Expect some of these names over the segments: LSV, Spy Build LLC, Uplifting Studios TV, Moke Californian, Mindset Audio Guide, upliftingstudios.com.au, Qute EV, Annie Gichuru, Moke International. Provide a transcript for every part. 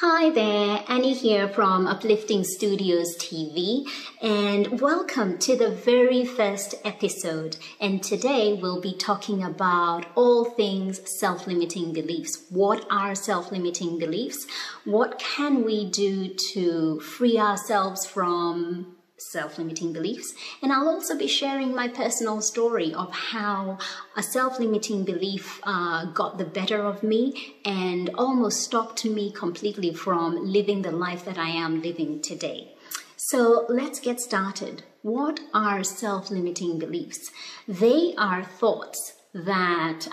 Hi there, Annie here from Uplifting Studios TV, and welcome to the very first episode. And today we'll be talking about all things self-limiting beliefs. What are self-limiting beliefs? What can we do to free ourselves from self-limiting beliefs? And I'll also be sharing my personal story of how a self-limiting belief got the better of me and almost stopped me completely from living the life that I am living today. So let's get started. What are self-limiting beliefs? They are thoughts that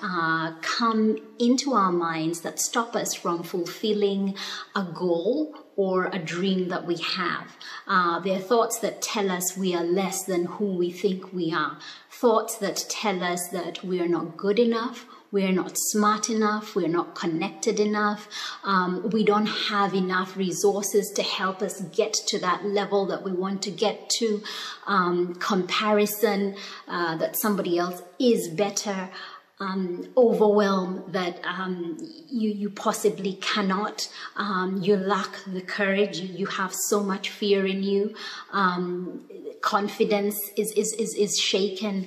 come into our minds that stop us from fulfilling a goal or a dream that we have. They're thoughts that tell us we are less than who we think we are. Thoughts that tell us that we are not good enough, we're not smart enough, we're not connected enough, we don't have enough resources to help us get to that level that we want to get to, comparison that somebody else is better, overwhelm that you possibly cannot, you lack the courage, you have so much fear in you, confidence is shaken,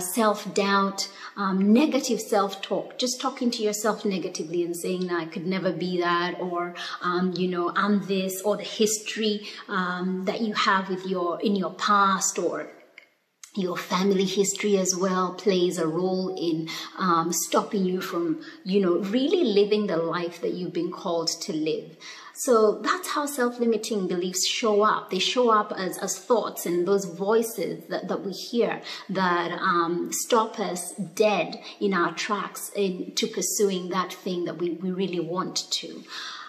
self-doubt, negative self-talk, just talking to yourself negatively and saying I could never be that, or you know, I'm this, or the history that you have with in your past, or your family history as well plays a role in stopping you from, you know, really living the life that you've been called to live. So that's how self-limiting beliefs show up. They show up as thoughts and those voices that we hear that stop us dead in our tracks to pursuing that thing that we really want to.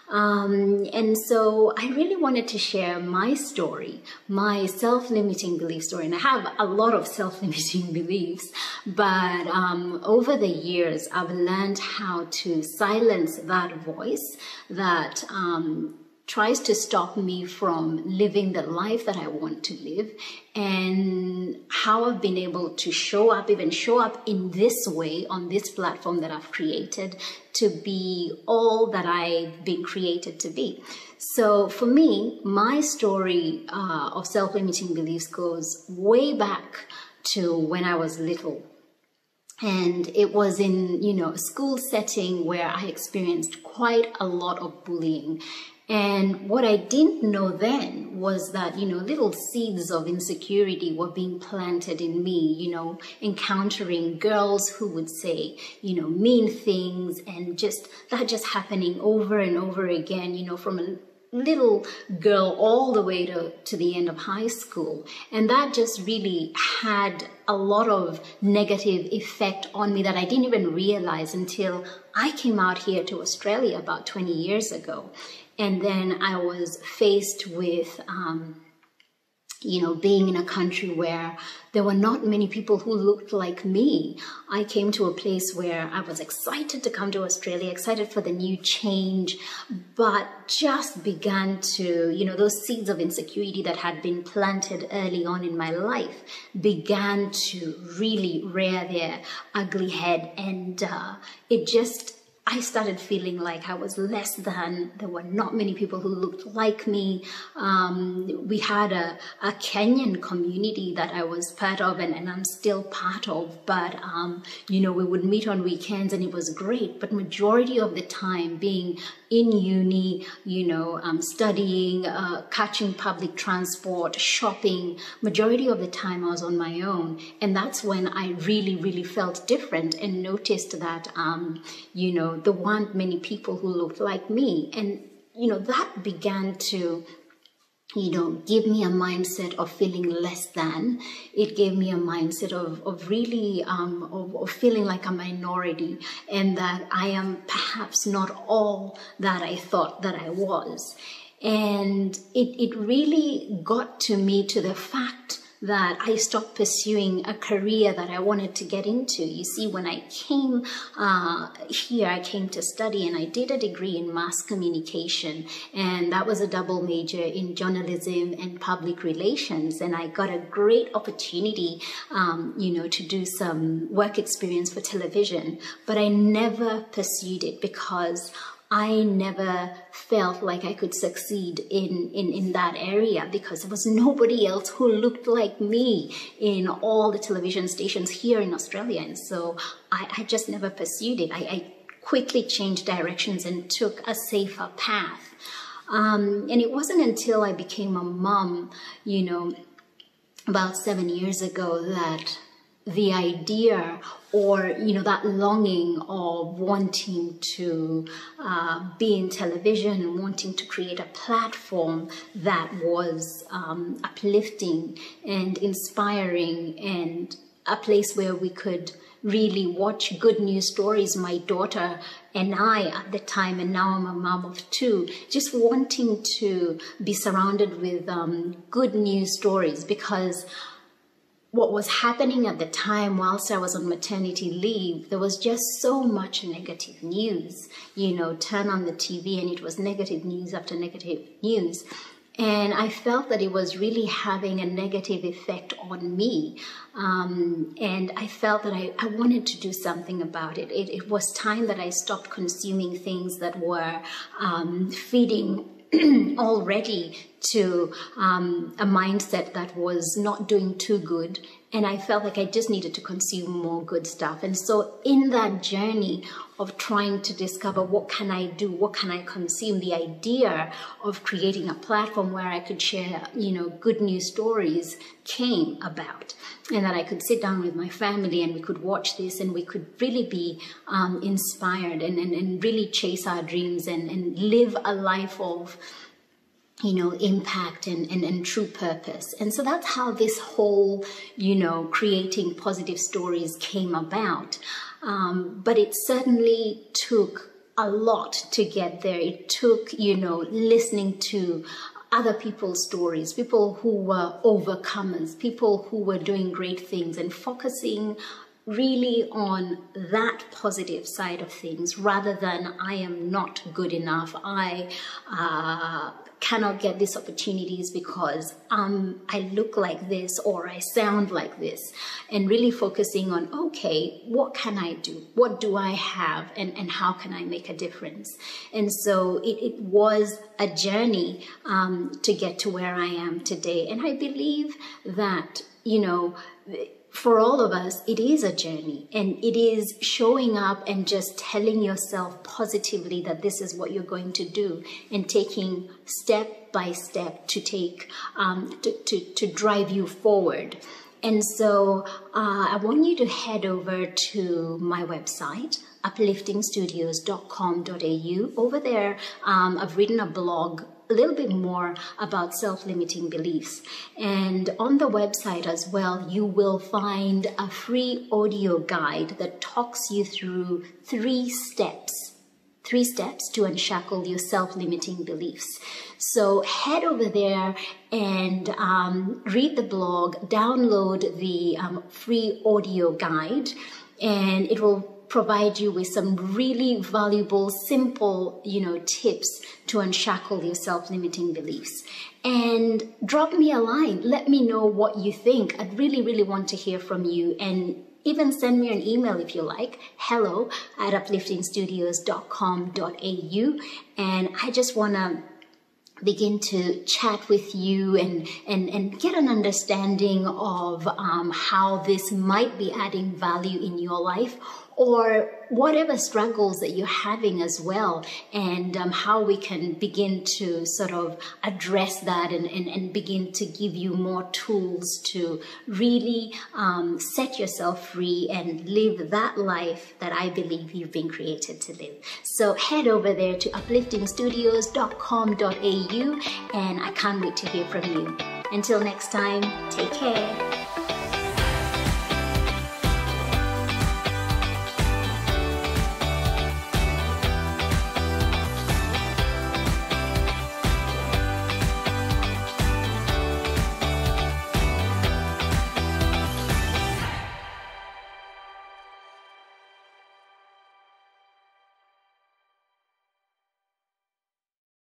And so I really wanted to share my story, my self-limiting belief story. And I have a lot of self-limiting beliefs, but over the years, I've learned how to silence that voice that tries to stop me from living the life that I want to live, and how I've been able to show up in this way on this platform that I've created to be all that I've been created to be. So for me, my story of self-limiting beliefs goes way back to when I was little. And it was in, you know, a school setting where I experienced quite a lot of bullying. And what I didn't know then was that, you know, little seeds of insecurity were being planted in me, you know, encountering girls who would say, you know, mean things, and just that just happening over and over again, you know, from a little girl all the way to the end of high school. And that just really had a lot of negative effect on me that I didn't even realize until I came out here to Australia about 20 years ago. And then I was faced with, you know, being in a country where there were not many people who looked like me. I came to a place where I was excited to come to Australia, excited for the new change, but just began to, you know, those seeds of insecurity that had been planted early on in my life began to really rear their ugly head. And I started feeling like I was less than, there were not many people who looked like me. We had a Kenyan community that I was part of, and I'm still part of, but you know, we would meet on weekends and it was great, but majority of the time being in uni, you know, studying, catching public transport, shopping, majority of the time I was on my own. And that's when I really, really felt different and noticed that, you know, there weren't many people who looked like me. And, you know, that began to, you know, give me a mindset of feeling less than. It gave me a mindset of really, of feeling like a minority, and that I am perhaps not all that I thought that I was. And it really got to me to the fact that I stopped pursuing a career that I wanted to get into. You see, when I came here, I came to study, and I did a degree in mass communication, and that was a double major in journalism and public relations. And I got a great opportunity, you know, to do some work experience for television, but I never pursued it because I never felt like I could succeed in that area because there was nobody else who looked like me in all the television stations here in Australia. And so I just never pursued it. I quickly changed directions and took a safer path. And it wasn't until I became a mom, you know, about 7 years ago that the idea or, you know, that longing of wanting to be in television, wanting to create a platform that was uplifting and inspiring and a place where we could really watch good news stories. My daughter and I at the time, and now I'm a mom of two, just wanting to be surrounded with good news stories, because what was happening at the time whilst I was on maternity leave, there was just so much negative news. You know, turn on the TV and it was negative news after negative news. And I felt that it was really having a negative effect on me. And I felt that I wanted to do something about it. It was time that I stopped consuming things that were feeding already to a mindset that was not doing too good. And I felt like I just needed to consume more good stuff. And so in that journey of trying to discover what can I do, what can I consume, the idea of creating a platform where I could share, you know, good news stories came about, and that I could sit down with my family and we could watch this and we could really be inspired and really chase our dreams and live a life of, you know, impact and true purpose. And so that's how this whole, you know, creating positive stories came about. But it certainly took a lot to get there. It took, you know, listening to other people's stories, people who were overcomers, people who were doing great things, and focusing really on that positive side of things rather than I am not good enough, I cannot get these opportunities because I look like this or I sound like this, and really focusing on, okay, what can I do? What do I have? And how can I make a difference? And so it was a journey to get to where I am today. And I believe that, you know, for all of us, it is a journey, and it is showing up and just telling yourself positively that this is what you're going to do, and taking step by step to take to drive you forward. And so I want you to head over to my website, upliftingstudios.com.au. Over there, I've written a blog a little bit more about self-limiting beliefs. And on the website as well, you will find a free audio guide that talks you through three steps to unshackle your self-limiting beliefs. So head over there and read the blog, download the free audio guide, and it will provide you with some really valuable, simple, you know, tips to unshackle your self-limiting beliefs. And drop me a line. Let me know what you think. I'd really, really want to hear from you. And even send me an email if you like, hello@upliftingstudios.com.au. And I just want to begin to chat with you and get an understanding of how this might be adding value in your life, or whatever struggles that you're having as well, and how we can begin to sort of address that and begin to give you more tools to really set yourself free and live that life that I believe you've been created to live. So head over there to upliftingstudios.com.au, and I can't wait to hear from you. Until next time, take care.